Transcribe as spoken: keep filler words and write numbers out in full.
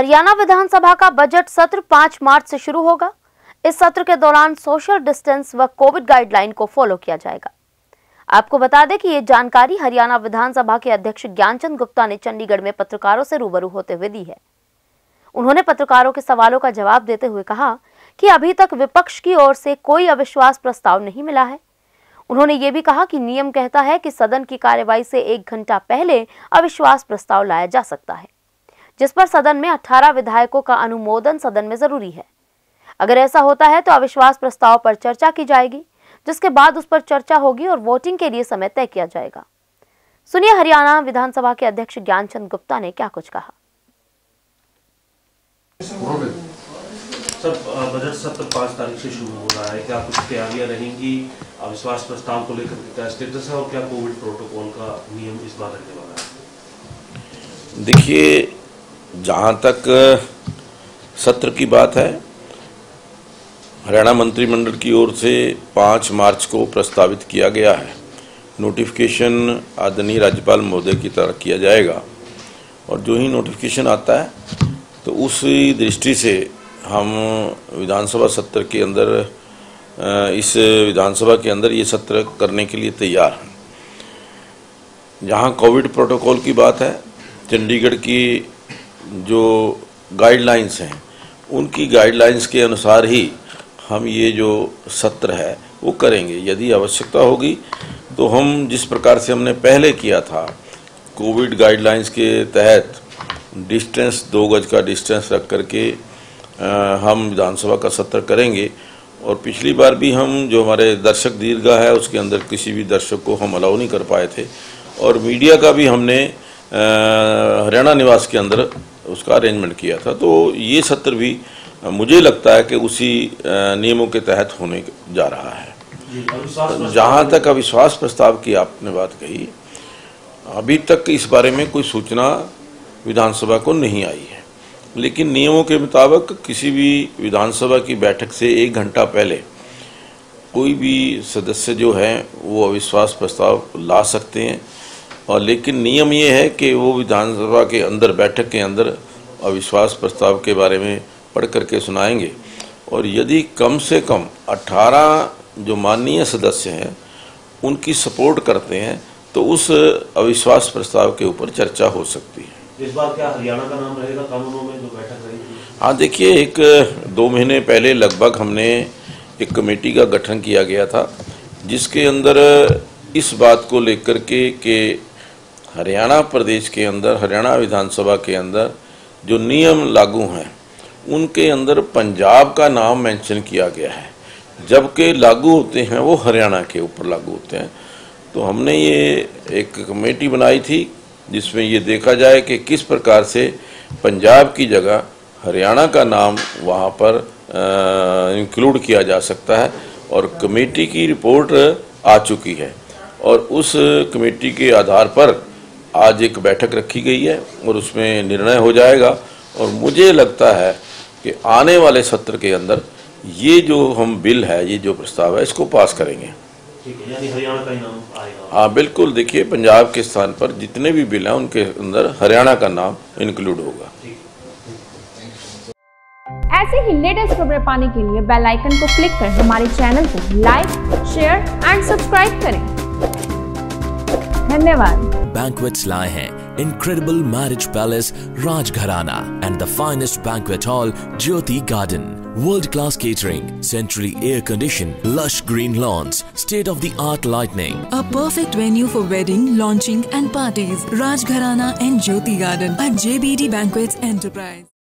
हरियाणा विधानसभा का बजट सत्र पांच मार्च से शुरू होगा। इस सत्र के दौरान सोशल डिस्टेंस व कोविड गाइडलाइन को फॉलो किया जाएगा। आपको बता दें कि ये जानकारी हरियाणा विधानसभा के अध्यक्ष ज्ञानचंद गुप्ता ने चंडीगढ़ में पत्रकारों से रूबरू होते हुए दी है। उन्होंने पत्रकारों के सवालों का जवाब देते हुए कहा कि अभी तक विपक्ष की ओर से कोई अविश्वास प्रस्ताव नहीं मिला है। उन्होंने ये भी कहा कि नियम कहता है कि सदन की कार्यवाही से एक घंटा पहले अविश्वास प्रस्ताव लाया जा सकता है, जिस पर सदन में अठारह विधायकों का अनुमोदन सदन में जरूरी है। अगर ऐसा होता है तो अविश्वास प्रस्ताव पर चर्चा की जाएगी, जिसके बाद उस पर चर्चा होगी और वोटिंग के लिए समय तय किया जाएगा। सुनिए हरियाणा विधानसभा के अध्यक्ष ज्ञानचंद गुप्ता ने क्या कुछ कहा। सब बजट सत्र पांच तारीख से शुरू हो रहा है, क्या कुछ तैयारियां रहेंगी अविश्वास प्रस्ताव को लेकर, क्या स्टेटस है और क्या कोविड प्रोटोकॉल का नियम इस बार रहने वाला है? देखिए, जहां तक सत्र की बात है, हरियाणा मंत्रिमंडल की ओर से पाँच मार्च को प्रस्तावित किया गया है। नोटिफिकेशन आदरणीय राज्यपाल महोदय की तरफ किया जाएगा और जो ही नोटिफिकेशन आता है तो उस दृष्टि से हम विधानसभा सत्र के अंदर इस विधानसभा के अंदर ये सत्र करने के लिए तैयार हैं। जहाँ कोविड प्रोटोकॉल की बात है, चंडीगढ़ की जो गाइडलाइंस हैं उनकी गाइडलाइंस के अनुसार ही हम ये जो सत्र है वो करेंगे। यदि आवश्यकता होगी तो हम जिस प्रकार से हमने पहले किया था, कोविड गाइडलाइंस के तहत डिस्टेंस दो गज का डिस्टेंस रख कर के हम विधानसभा का सत्र करेंगे। और पिछली बार भी हम जो हमारे दर्शक दीर्घा है उसके अंदर किसी भी दर्शक को हम अलाउ नहीं कर पाए थे और मीडिया का भी हमने हरियाणा निवास के अंदर उसका अरेंजमेंट किया था। तो ये सत्र भी मुझे लगता है कि उसी नियमों के तहत होने जा रहा है। जहाँ तक अविश्वास प्रस्ताव की आपने बात कही, अभी तक इस बारे में कोई सूचना विधानसभा को नहीं आई है, लेकिन नियमों के मुताबिक किसी भी विधानसभा की बैठक से एक घंटा पहले कोई भी सदस्य जो हैं वो अविश्वास प्रस्ताव ला सकते हैं। और लेकिन नियम ये है कि वो विधानसभा के अंदर बैठक के अंदर अविश्वास प्रस्ताव के बारे में पढ़ करके सुनाएंगे और यदि कम से कम अठारह जो माननीय सदस्य हैं उनकी सपोर्ट करते हैं तो उस अविश्वास प्रस्ताव के ऊपर चर्चा हो सकती है। इस बार क्या हरियाणा का नाम रहेगा कानूनों में जो बैठक रहेगी? हाँ, देखिए, एक दो महीने पहले लगभग हमने एक कमेटी का गठन किया गया था, जिसके अंदर इस बात को लेकर के कि हरियाणा प्रदेश के अंदर, हरियाणा विधानसभा के अंदर जो नियम लागू हैं उनके अंदर पंजाब का नाम मेंशन किया गया है, जबकि लागू होते हैं वो हरियाणा के ऊपर लागू होते हैं। तो हमने ये एक कमेटी बनाई थी जिसमें ये देखा जाए कि किस प्रकार से पंजाब की जगह हरियाणा का नाम वहाँ पर इंक्लूड किया जा सकता है। और कमेटी की रिपोर्ट आ चुकी है और उस कमेटी के आधार पर आज एक बैठक रखी गई है और उसमें निर्णय हो जाएगा। और मुझे लगता है कि आने वाले सत्र के अंदर ये जो हम बिल है, ये जो प्रस्ताव है, इसको पास करेंगे। हरियाणा का नाम आएगा? हाँ, बिल्कुल। देखिए, पंजाब के स्थान पर जितने भी बिल हैं उनके अंदर हरियाणा का नाम इंक्लूड होगा। ऐसे ही लेटेस्ट खबरें पाने के लिए बेल आइकन को क्लिक कर हमारे चैनल को लाइक, शेयर एंड सब्सक्राइब करें। धन्यवाद। Banquets लाए हैं incredible marriage palace Rajgharana and the finest banquet hall Jyoti Garden. World-class catering, centrally air-conditioned, lush green lawns, state-of-the-art lighting. A perfect venue for wedding, launching and parties. Rajgharana and Jyoti Garden at J B D Banquets Enterprise.